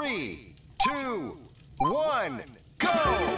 3, 2, 1, go!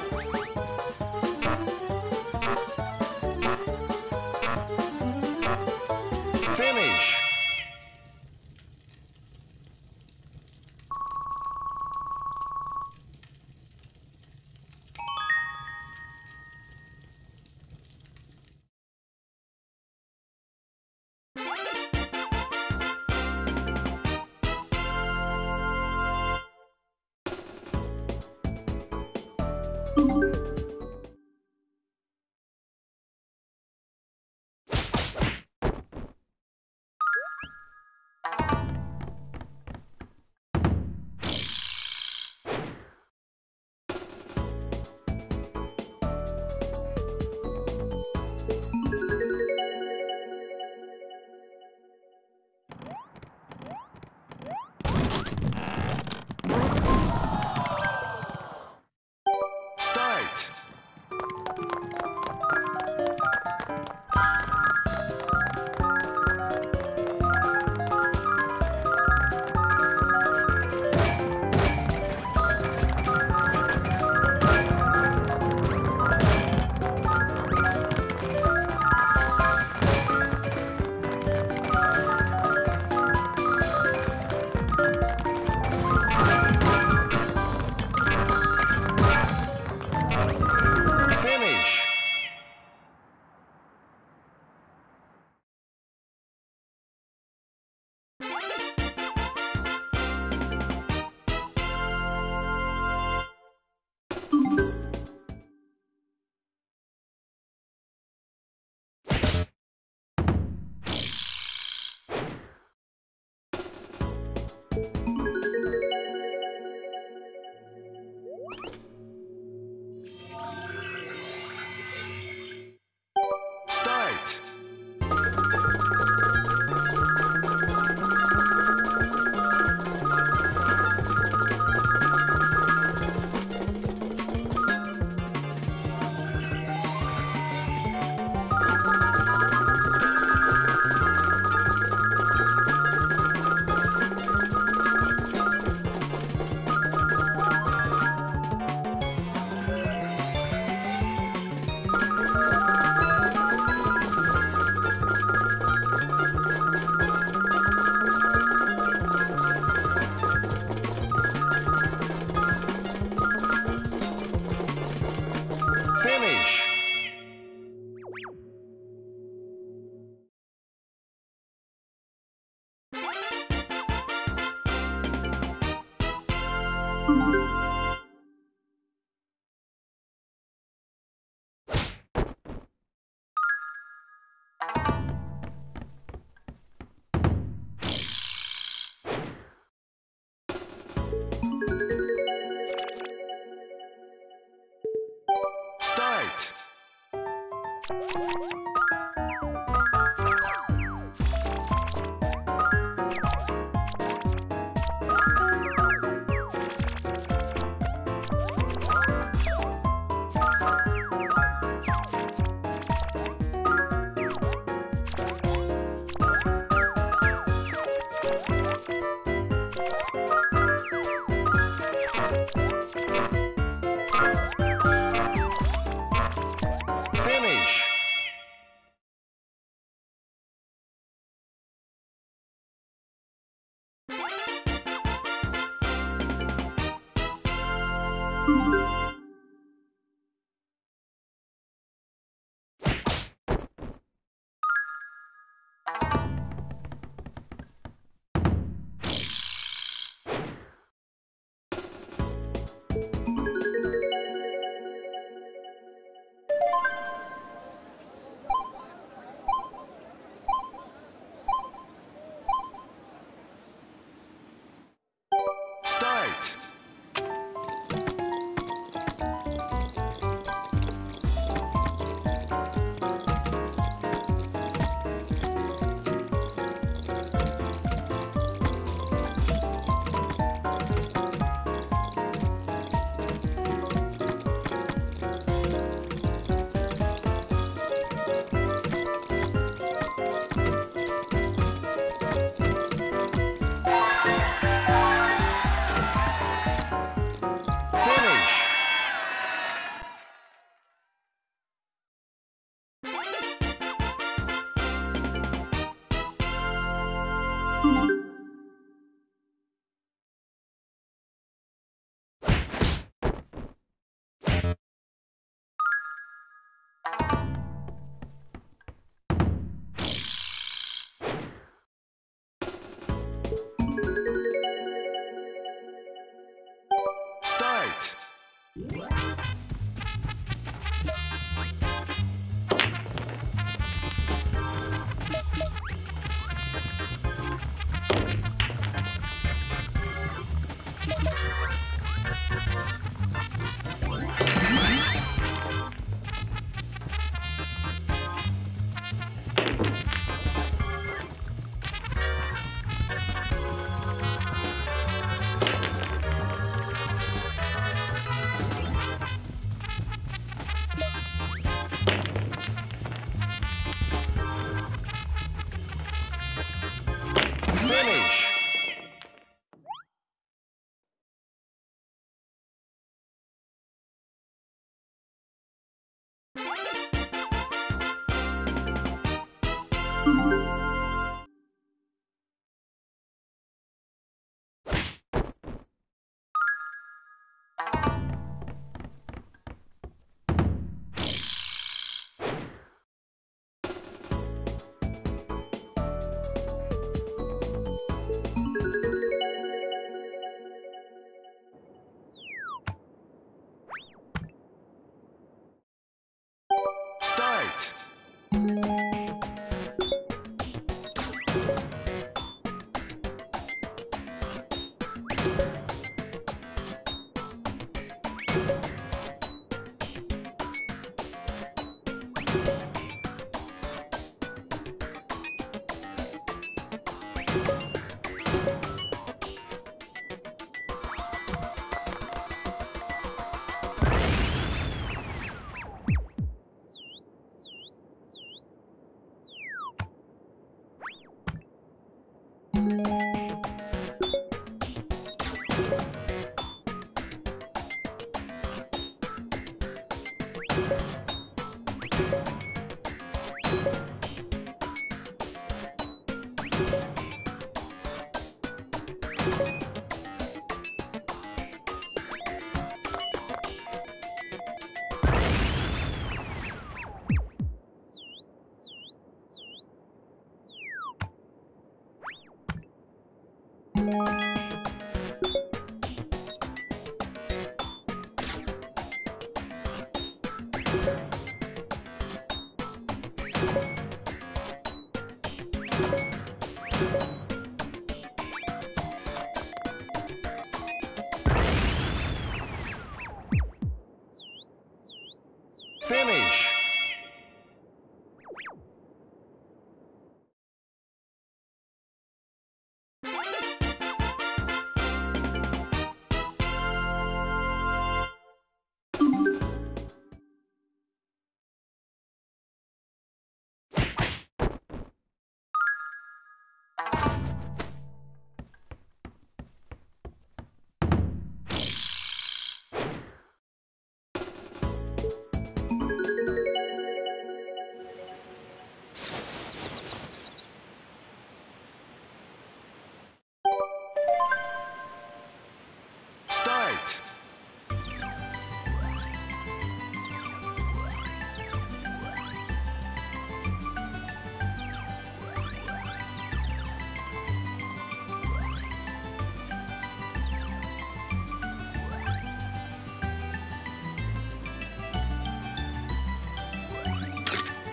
Finish!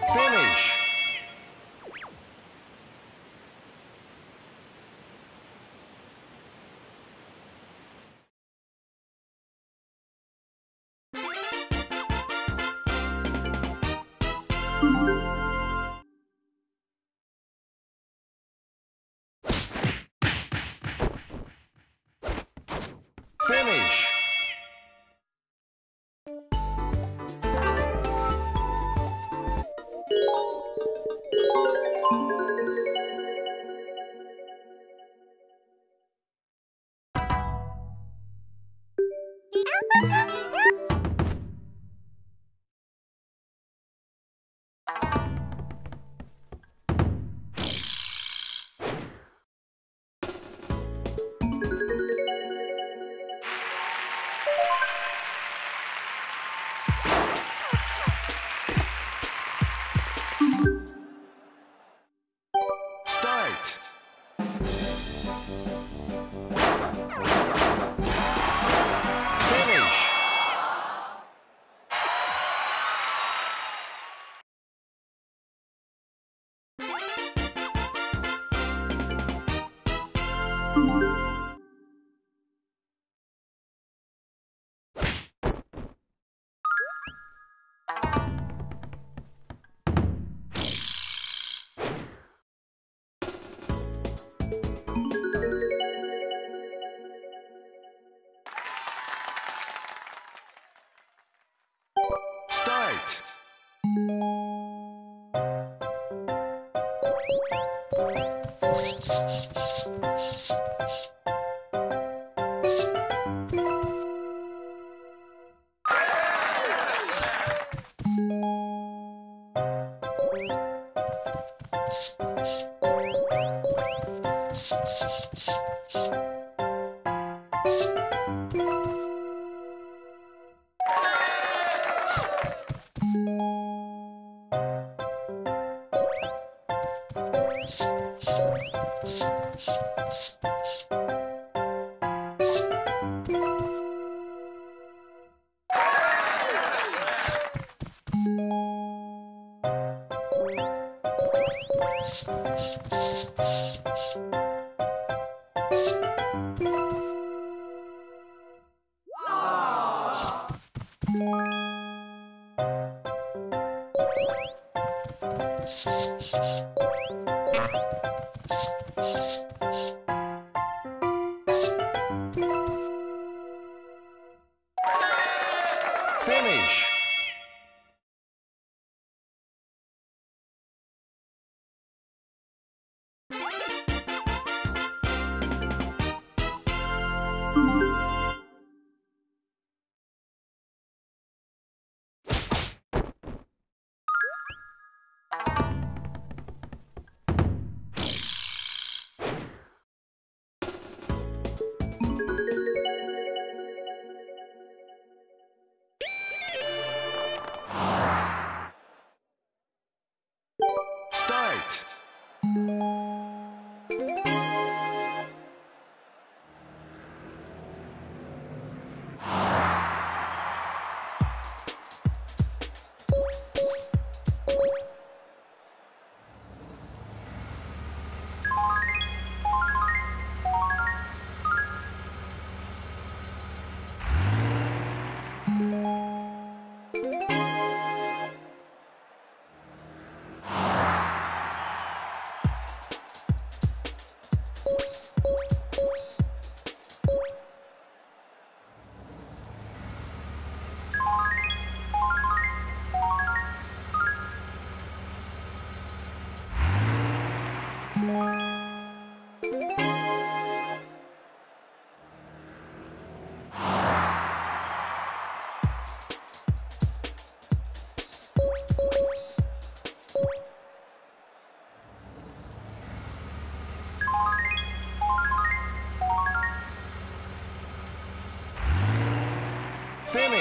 Finish! Finish! Finish! Finish. Finish.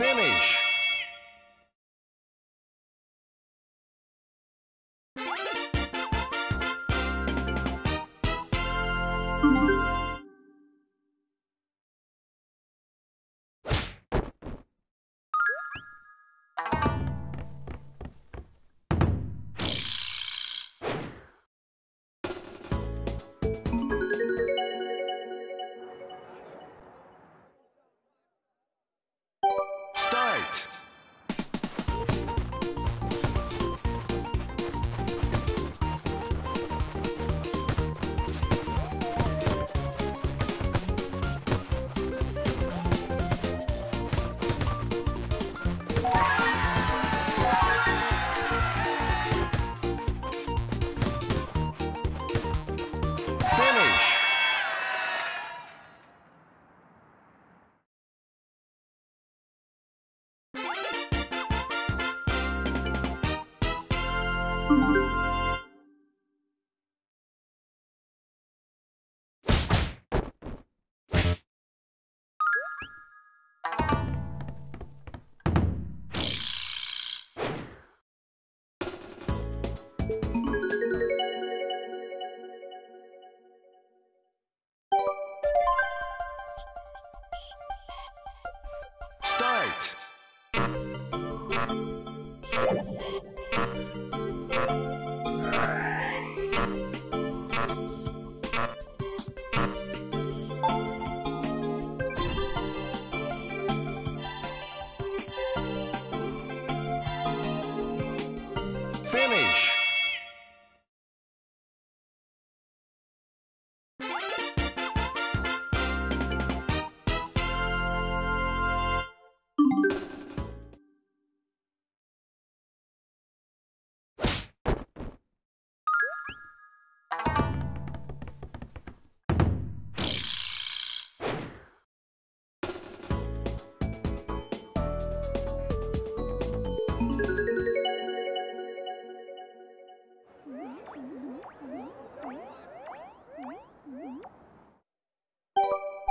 finish.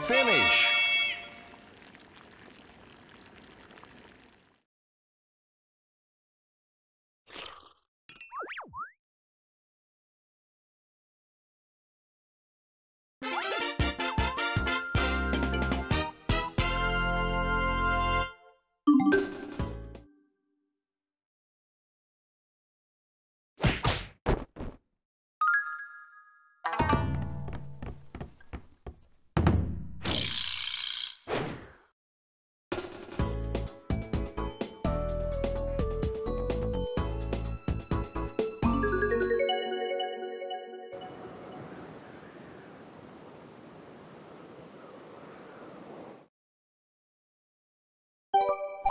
Finish.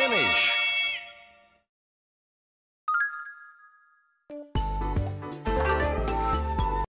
Finish!